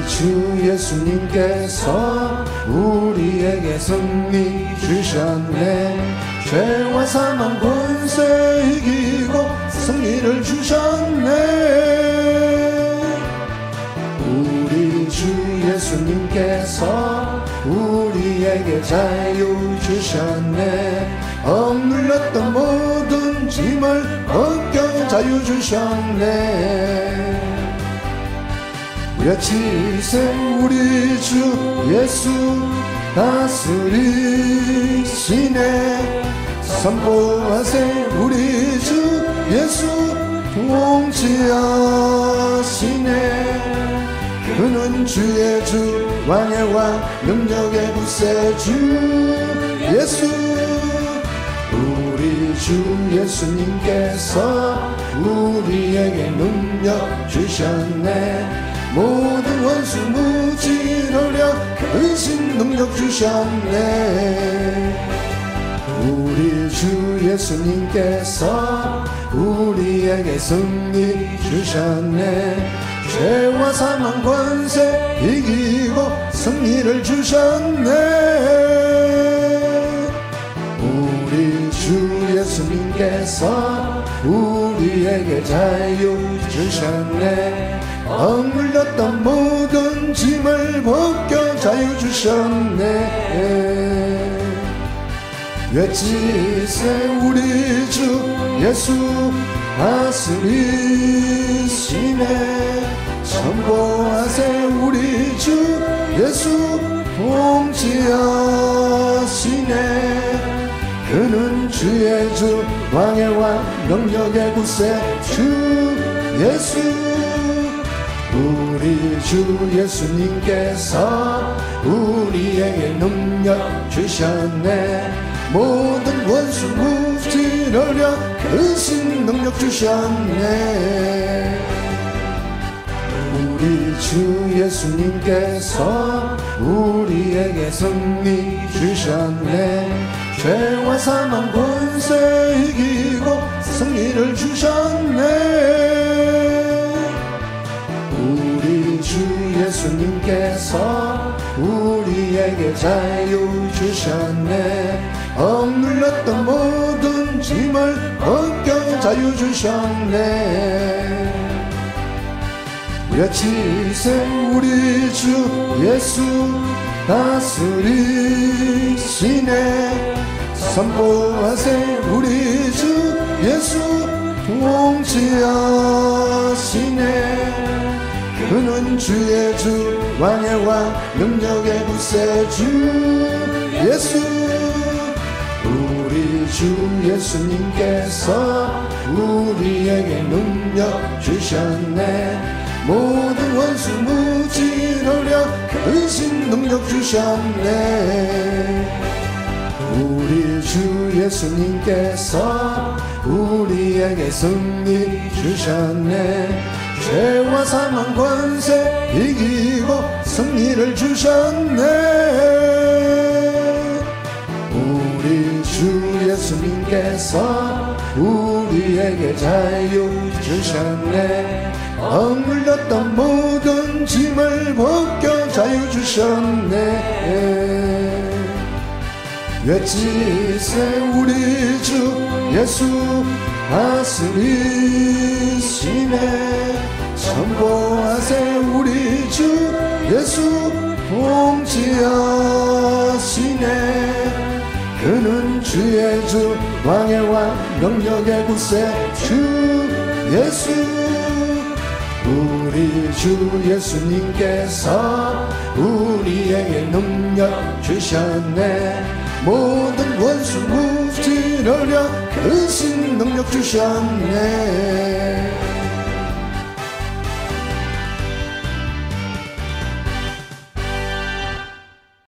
우리 주 예수님께서 우리에게 승리 주셨네. 죄와 사망 권세 이기고 승리를 주셨네. 우리 주 예수님께서 우리에게 자유 주셨네. 억눌렸던 모든 짐을 벗겨 자유 주셨네. 여치 이생 우리 주 예수 다스리시네. 선포하세 우리 주 예수 통치하시네. 그는 주의 주 왕의 왕 능력의 구세주 예수. 우리 주 예수님께서 우리에게 능력 주셨네. 모든 원수 무찌르려 의신 능력 주셨네. 우리 주 예수님께서 우리에게 승리 주셨네. 죄와 사망 권세 이기고 승리를 주셨네. 우리 주 예수님께서 우리에게 자유 주셨네. 억눌렸던 모든 짐을 벗겨 자유 주셨네. 외치세 우리 주 예수 다스리시네. 선포하세 우리 주 예수 통치하시네. 그는 주의 주 왕의 왕 능력의 구세주 예수. 우리 주 예수님께서 우리에게 능력 주셨네. 모든 원수 무찌르려 의신 능력 주셨네. 우리 주 예수님께서 우리에게 승리 주셨네. 죄와 사망 권세 이기고 승리를 주셨네. 주 예수님께서 우리에게 자유 주셨네. 억눌렸던 모든 짐을 벗겨 자유 주셨네. 외치세 우리 주 예수 다스리시네. 선포하세 우리 주 예수 통치하시네. 그는 주의 주 왕의 왕 능력의 구세주 예수. 우리 주 예수님께서 우리에게 능력 주셨네. 모든 원수 무찌르려 의신 능력 주셨네. 우리 주 예수님께서 우리에게 승리 주셨네. 죄와 사망 권세 이기고 승리를 주셨네. 우리 주 예수님께서 우리에게 자유 주셨네. 억눌렸던 모든 짐을 벗겨 자유 주셨네. 외치세 우리 주 예수 다스리시네. 선포하세 우리 주 예수 통치하시네. 그는 주의 주 왕의 왕 능력의 구세주 예수. 우리 주 예수님께서 우리에게 능력 주셨네. 모든 원수 무찌르려 의신 능력 주셨네.